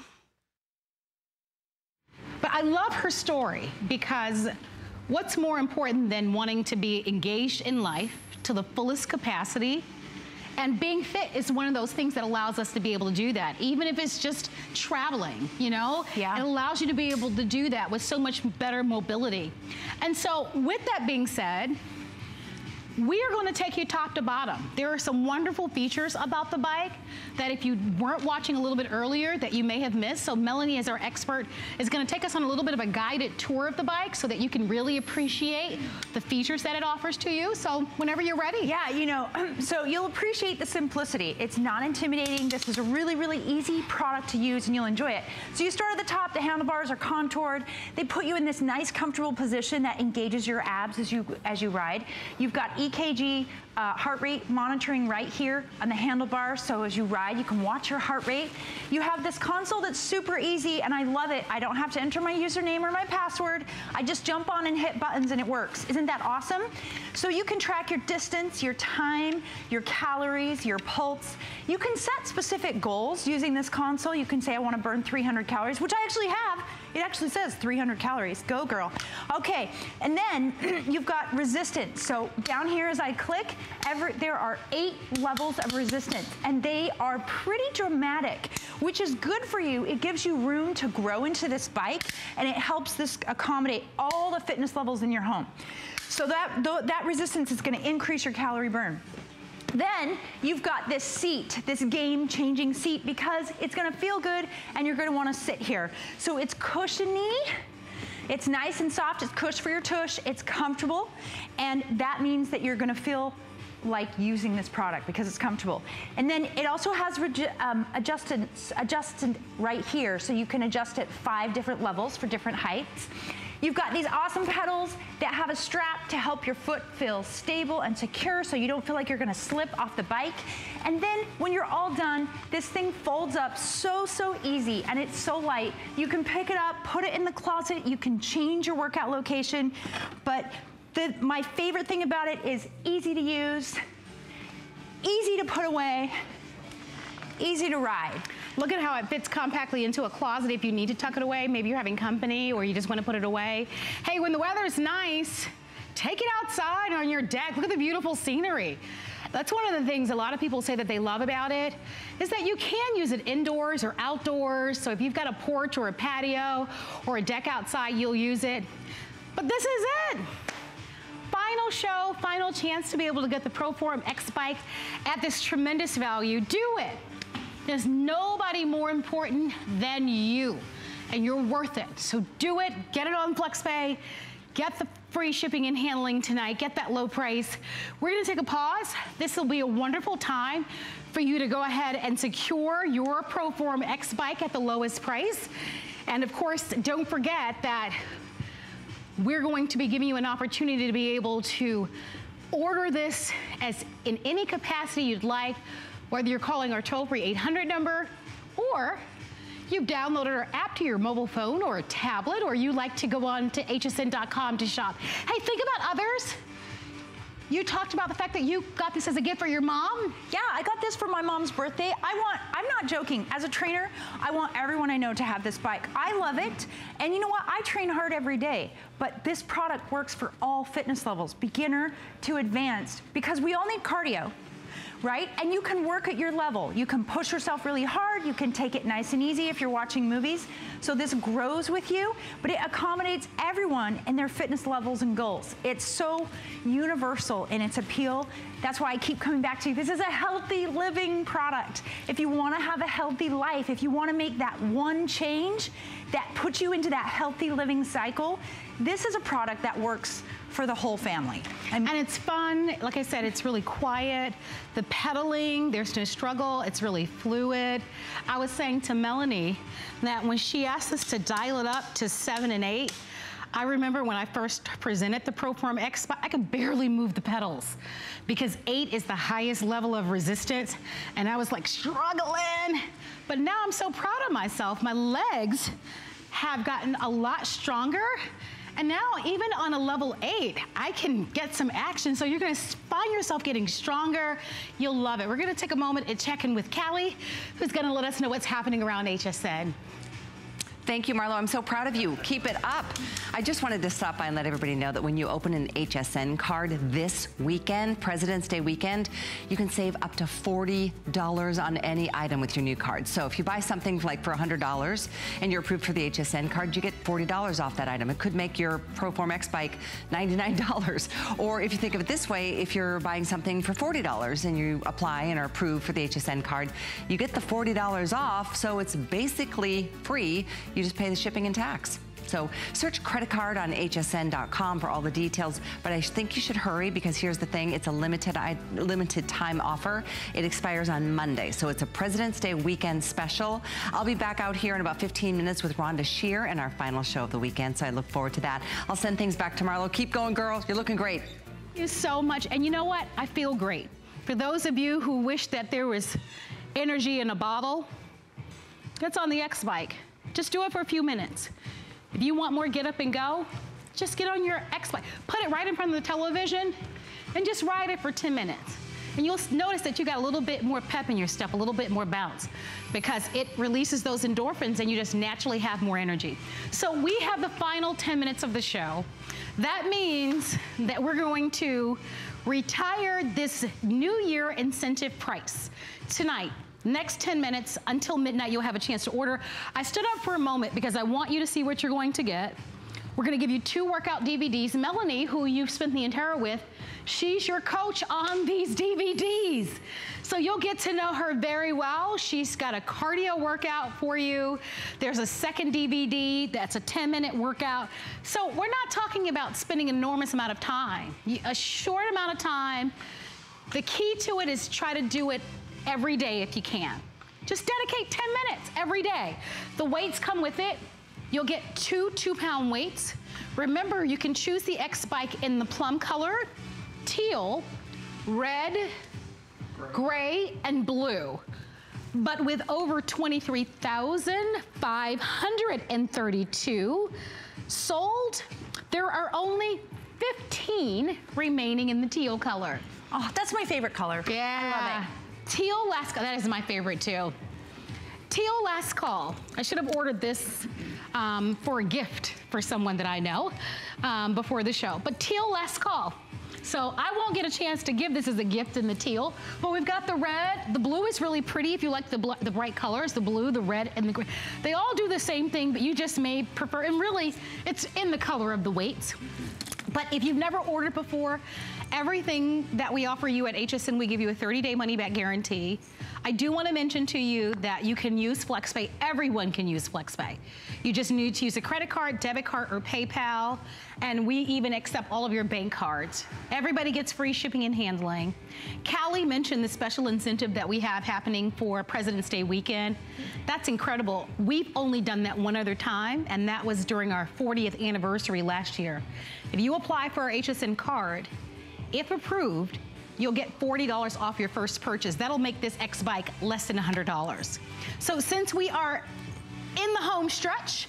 But I love her story, because what's more important than wanting to be engaged in life to the fullest capacity? And being fit is one of those things that allows us to be able to do that, even if it's just traveling, you know? Yeah. It allows you to be able to do that with so much better mobility. And so with that being said, we are going to take you top to bottom. There are some wonderful features about the bike that if you weren't watching a little bit earlier that you may have missed. So Melanie, as our expert, is going to take us on a little bit of a guided tour of the bike so that you can really appreciate the features that it offers to you. So whenever you're ready. Yeah, you know, so you'll appreciate the simplicity. It's not intimidating. This is a really, really easy product to use, and you'll enjoy it. So you start at the top. The handlebars are contoured. They put you in this nice, comfortable position that engages your abs as you ride. You've got EKG heart rate monitoring right here on the handlebar, so as you ride you can watch your heart rate. You have this console that's super easy, and I love it. I don't have to enter my username or my password. I just jump on and hit buttons and it works. Isn't that awesome? So you can track your distance, your time, your calories, your pulse. You can set specific goals using this console. You can say I want to burn 300 calories, which I actually have. It actually says 300 calories. Go girl. Okay, and then you've got resistance. So down here as I click, there are 8 levels of resistance, and they are pretty dramatic, which is good for you. It gives you room to grow into this bike, and it helps this accommodate all the fitness levels in your home. So that resistance is going to increase your calorie burn. Then you've got this seat, this game-changing seat, because it's gonna feel good and you're gonna wanna sit here. So it's cushiony, it's nice and soft, it's cush for your tush, it's comfortable, and that means that you're gonna feel like using this product because it's comfortable. And then it also has adjusted right here, so you can adjust it 5 different levels for different heights. You've got these awesome pedals that have a strap to help your foot feel stable and secure so you don't feel like you're gonna slip off the bike. And then when you're all done, this thing folds up so easy, and it's so light. You can pick it up, put it in the closet, you can change your workout location, but my favorite thing about it is easy to use, easy to put away, easy to ride. Look at how it fits compactly into a closet if you need to tuck it away. Maybe you're having company or you just want to put it away. Hey, when the weather's nice, take it outside on your deck. Look at the beautiful scenery. That's one of the things a lot of people say that they love about it, is that you can use it indoors or outdoors. So if you've got a porch or a patio or a deck outside, you'll use it. But this is it. Final show, final chance to be able to get the ProForm X-Bike at this tremendous value. Do it. There's nobody more important than you, and you're worth it. So do it. Get it on FlexPay. Get the free shipping and handling tonight. Get that low price. We're going to take a pause. This will be a wonderful time for you to go ahead and secure your ProForm X-Bike at the lowest price. And, of course, don't forget that we're going to be giving you an opportunity to be able to order this as in any capacity you'd like, whether you're calling our toll-free 800 number, or you've downloaded our app to your mobile phone or a tablet, or you like to go on to hsn.com to shop. Hey, think about others. You talked about the fact that you got this as a gift for your mom. Yeah, I got this for my mom's birthday. I'm not joking, as a trainer, I want everyone I know to have this bike. I love it, and you know what, I train hard every day, but this product works for all fitness levels, beginner to advanced, because we all need cardio, right? And you can work at your level. You can push yourself really hard, you can take it nice and easy if you're watching movies. So this grows with you, but it accommodates everyone and their fitness levels and goals. It's so universal in its appeal. That's why I keep coming back to you. This is a healthy living product. If you want to have a healthy life, if you want to make that one change that puts you into that healthy living cycle, this is a product that works for the whole family. And it's fun. Like I said, it's really quiet. The pedaling, there's no struggle. It's really fluid. I was saying to Melanie that when she asked us to dial it up to 7 and 8, I remember when I first presented the ProForm X, I could barely move the pedals because 8 is the highest level of resistance. And I was like struggling. But now I'm so proud of myself. My legs have gotten a lot stronger. And now even on a level 8, I can get some action. So you're gonna find yourself getting stronger. You'll love it. We're gonna take a moment and check in with Callie, who's gonna let us know what's happening around HSN. Thank you, Marlo. I'm so proud of you. Keep it up. I just wanted to stop by and let everybody know that when you open an HSN card this weekend, President's Day weekend, you can save up to $40 on any item with your new card. So if you buy something like for $100 and you're approved for the HSN card, you get $40 off that item. It could make your ProForm X-Bike $99. Or if you think of it this way, if you're buying something for $40 and you apply and are approved for the HSN card, you get the $40 off, so it's basically free. You just pay the shipping and tax. So search credit card on hsn.com for all the details, but I think you should hurry because here's the thing, it's a limited time offer. It expires on Monday, so it's a President's Day weekend special. I'll be back out here in about 15 minutes with Rhonda Shear and our final show of the weekend, so I look forward to that. I'll send things back to Marlo. Keep going, girl. You're looking great. Thank you so much, and you know what? I feel great. For those of you who wish that there was energy in a bottle, that's on the X-Bike. Just do it for a few minutes. If you want more get up and go, just get on your X-Bike. Put it right in front of the television and just ride it for 10 minutes. And you'll notice that you got a little bit more pep in your step, a little bit more bounce, because it releases those endorphins and you just naturally have more energy. So we have the final 10 minutes of the show. That means that we're going to retire this New Year incentive price tonight. Next 10 minutes until midnight, you'll have a chance to order. I stood up for a moment because I want you to see what you're going to get. We're gonna give you two workout DVDs. Melanie, who you've spent the entire with, she's your coach on these DVDs. So you'll get to know her very well. She's got a cardio workout for you. There's a second DVD that's a 10-minute workout. So we're not talking about spending an enormous amount of time. A short amount of time. The key to it is try to do it every day if you can. Just dedicate 10 minutes every day. The weights come with it. You'll get two 2-pound weights. Remember, you can choose the X-Bike in the plum color, teal, red, gray, and blue. But with over 23,532 sold, there are only 15 remaining in the teal color. Oh, that's my favorite color. Yeah. I love it. Teal last call. That is my favorite, too. Teal last call. I should have ordered this for a gift for someone that I know before the show. But teal last call. So I won't get a chance to give this as a gift in the teal. But we've got the red. The blue is really pretty if you like the bright colors. The blue, the red, and the green. They all do the same thing, but you just may prefer. And really, it's in the color of the weights. But if you've never ordered before, everything that we offer you at HSN, we give you a 30-day money-back guarantee. I do want to mention to you that you can use FlexPay. Everyone can use FlexPay. You just need to use a credit card, debit card, or PayPal, and we even accept all of your bank cards. Everybody gets free shipping and handling. Callie mentioned the special incentive that we have happening for President's Day weekend. That's incredible. We've only done that one other time, and that was during our 40th anniversary last year. If you apply for our HSN card, if approved, you'll get $40 off your first purchase. That'll make this X-Bike less than $100. So since we are in the home stretch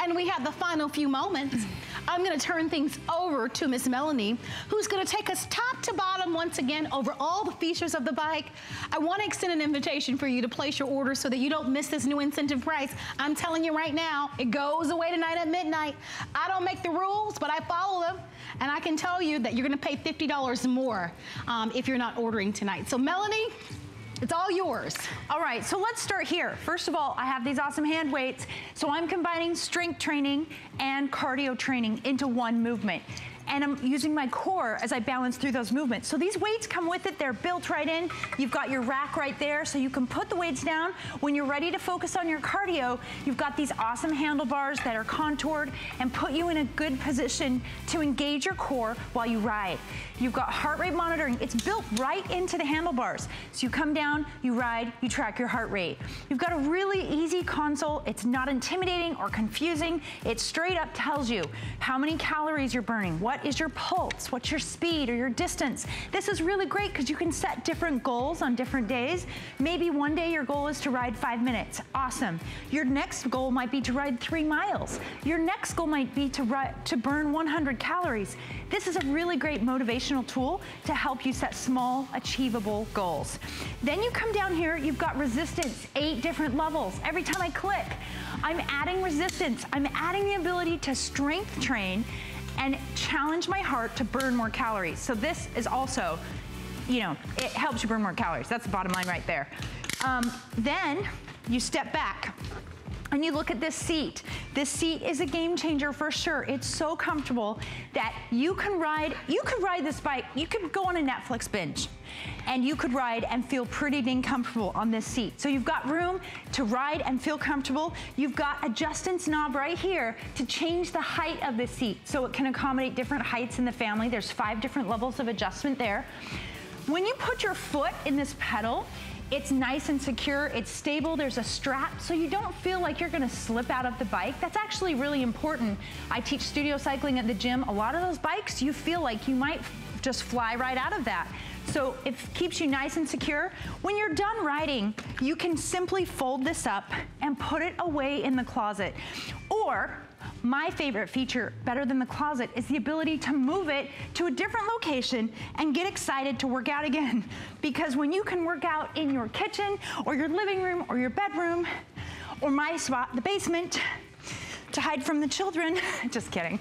and we have the final few moments, I'm gonna turn things over to Miss Melanie, who's gonna take us top to bottom once again over all the features of the bike. I wanna extend an invitation for you to place your order so that you don't miss this new incentive price. I'm telling you right now, it goes away tonight at midnight. I don't make the rules, but I follow them. And I can tell you that you're gonna pay $50 more if you're not ordering tonight. So Melanie, it's all yours. All right, so let's start here. First of all, I have these awesome hand weights. So I'm combining strength training and cardio training into one movement. And I'm using my core as I balance through those movements. So these weights come with it, they're built right in. You've got your rack right there, so you can put the weights down. When you're ready to focus on your cardio, you've got these awesome handlebars that are contoured and put you in a good position to engage your core while you ride. You've got heart rate monitoring. It's built right into the handlebars. So you come down, you ride, you track your heart rate. You've got a really easy console. It's not intimidating or confusing. It straight up tells you how many calories you're burning, what is your pulse, what's your speed or your distance. This is really great because you can set different goals on different days. Maybe one day your goal is to ride 5 minutes. Awesome. Your next goal might be to ride 3 miles. Your next goal might be to burn 100 calories. This is a really great motivational tool to help you set small, achievable goals. Then you come down here, you've got resistance, 8 different levels. Every time I click, I'm adding resistance. I'm adding the ability to strength train and challenge my heart to burn more calories. So this is also, you know, it helps you burn more calories. That's the bottom line right there. Then you step back and you look at this seat. This seat is a game changer for sure. It's so comfortable that you could ride this bike, you could go on a Netflix binge. And you could ride and feel pretty dang comfortable on this seat. So you've got room to ride and feel comfortable. You've got adjustance knob right here to change the height of the seat so it can accommodate different heights in the family. There's 5 different levels of adjustment there. When you put your foot in this pedal, it's nice and secure, it's stable, there's a strap, so you don't feel like you're gonna slip out of the bike. That's actually really important. I teach studio cycling at the gym. A lot of those bikes, you feel like you might just fly right out of that. So it keeps you nice and secure. When you're done riding, you can simply fold this up and put it away in the closet. Or, my favorite feature, better than the closet, is the ability to move it to a different location and get excited to work out again. Because when you can work out in your kitchen, or your living room, or your bedroom, or my spot, the basement, to hide from the children, just kidding.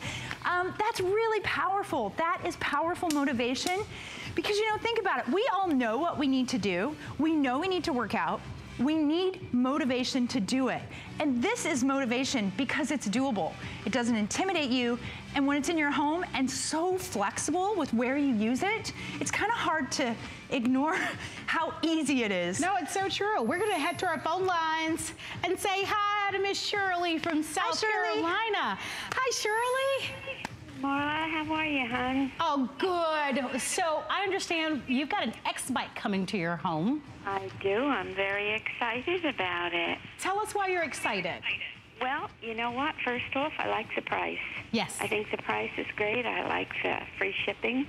That's really powerful. That is powerful motivation. Because, you know, think about it. We all know what we need to do. We know we need to work out. We need motivation to do it. And this is motivation because it's doable. It doesn't intimidate you. And when it's in your home and so flexible with where you use it, it's kind of hard to ignore how easy it is. No, it's so true. We're gonna head to our phone lines and say hi to Miss Shirley from South Carolina. Hi, Shirley. Laura, how are you, hon? Oh, good. So I understand you've got an X-Bike coming to your home. I do. I'm very excited about it. Tell us why you're excited. Well, you know what? First off, I like the price. Yes. I think the price is great. I like the free shipping.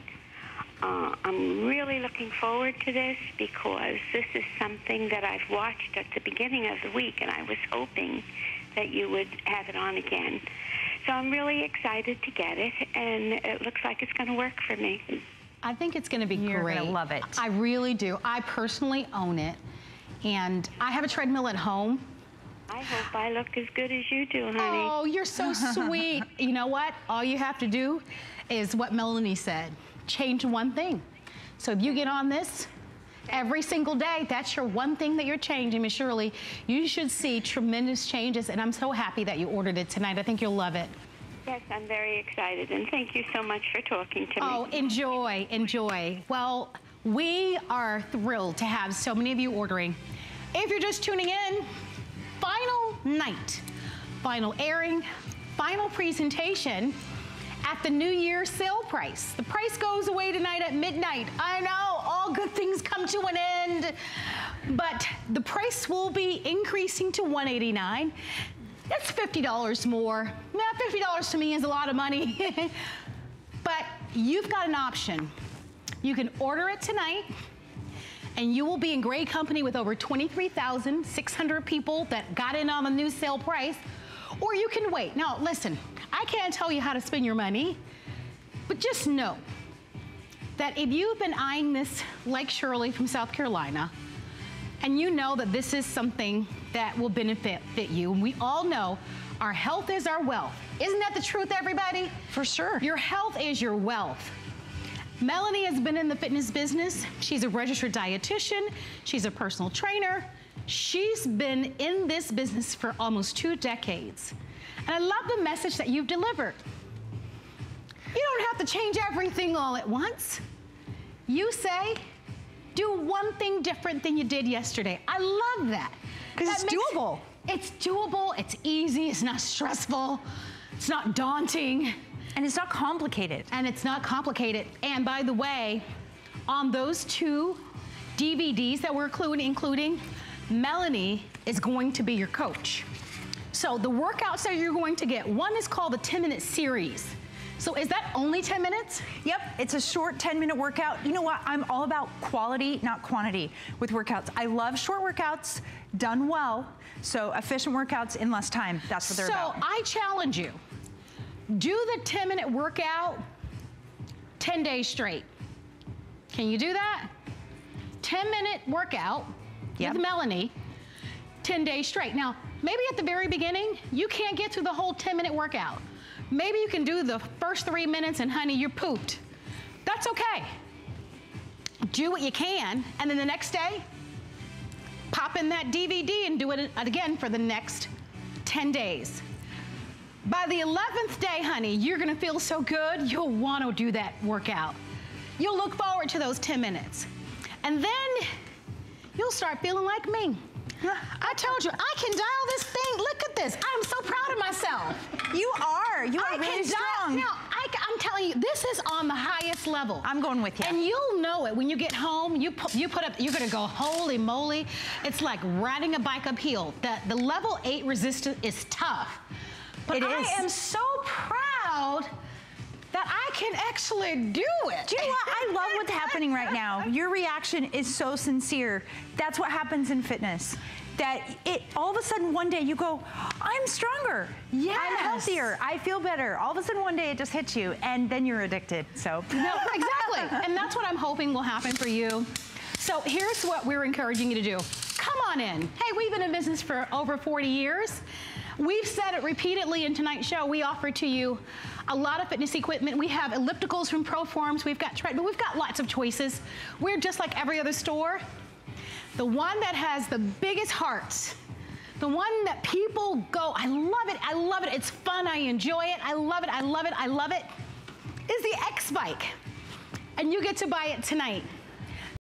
I'm really looking forward to this because this is something that I've watched at the beginning of the week, and I was hoping that you would have it on again. So I'm really excited to get it, and it looks like it's going to work for me. I think it's going to be great. You're going to love it. I really do. I personally own it, and I have a treadmill at home. I hope I look as good as you do, honey. Oh, you're so sweet. You know what? All you have to do is what Melanie said. Change one thing. So if you get on this every single day, that's your one thing that you're changing, Miss Shirley. You should see tremendous changes, and I'm so happy that you ordered it tonight. I think you'll love it. Yes, I'm very excited, and thank you so much for talking to me. Oh, enjoy, enjoy. Well, we are thrilled to have so many of you ordering. If you're just tuning in, final night, final airing, final presentation at the New Year sale price. The price goes away tonight at midnight. I know, all good things come to an end, but the price will be increasing to $189. That's $50 more. Now, $50 to me is a lot of money, but you've got an option. You can order it tonight, and you will be in great company with over 23,600 people that got in on the new sale price, or you can wait. Now, listen, I can't tell you how to spend your money, but just know that if you've been eyeing this like Shirley from South Carolina, and you know that this is something that will benefit you, and we all know our health is our wealth. Isn't that the truth, everybody? For sure. Your health is your wealth. Melanie has been in the fitness business. She's a registered dietitian. She's a personal trainer. She's been in this business for almost 2 decades. And I love the message that you've delivered. You don't have to change everything all at once. You say, do one thing different than you did yesterday. I love that. Because it's doable. It's doable, it's easy, it's not stressful, it's not daunting. And it's not complicated. And it's not complicated. And by the way, on those 2 DVDs that we're including, Melanie is going to be your coach. So the workouts that you're going to get, one is called the 10-Minute Series. So is that only 10 minutes? Yep, it's a short 10-minute workout. You know what, I'm all about quality, not quantity with workouts. I love short workouts done well, so efficient workouts in less time, that's what they're about. So I challenge you, do the 10-minute workout 10 days straight. Can you do that? 10-minute workout with Melanie, 10 days straight. Now, maybe at the very beginning, you can't get through the whole 10-minute workout. Maybe you can do the first 3 minutes and honey, you're pooped. That's okay. Do what you can, and then the next day, pop in that DVD and do it again for the next 10 days. By the 11th day, honey, you're gonna feel so good, you'll wanna do that workout. You'll look forward to those 10 minutes. And then you'll start feeling like me. I told you, I can dial this thing. Look at this. I'm so proud of myself. You are. You are really strong. Now, I'm telling you, this is on the highest level. I'm going with you. And you'll know it when you get home. You put up, you're going to go, holy moly. It's like riding a bike uphill. The level 8 resistance is tough. But I am so proud that I can actually do it. Do you know what? I love what's happening right now. Your reaction is so sincere. That's what happens in fitness. That it, all of a sudden one day you go, I'm stronger, I'm healthier, I feel better. All of a sudden one day it just hits you and then you're addicted, so. No, exactly, and that's what I'm hoping will happen for you. So here's what we're encouraging you to do. Come on in. Hey, we've been in business for over 40 years. We've said it repeatedly in tonight's show. We offer to you a lot of fitness equipment. We have ellipticals from ProForms. We've got treadmill. We've got lots of choices. We're just like every other store. the one that has the biggest hearts, the one that people go, I love it, I love it, it's fun, I enjoy it, I love it, I love it, I love it, is the X-Bike. And you get to buy it tonight.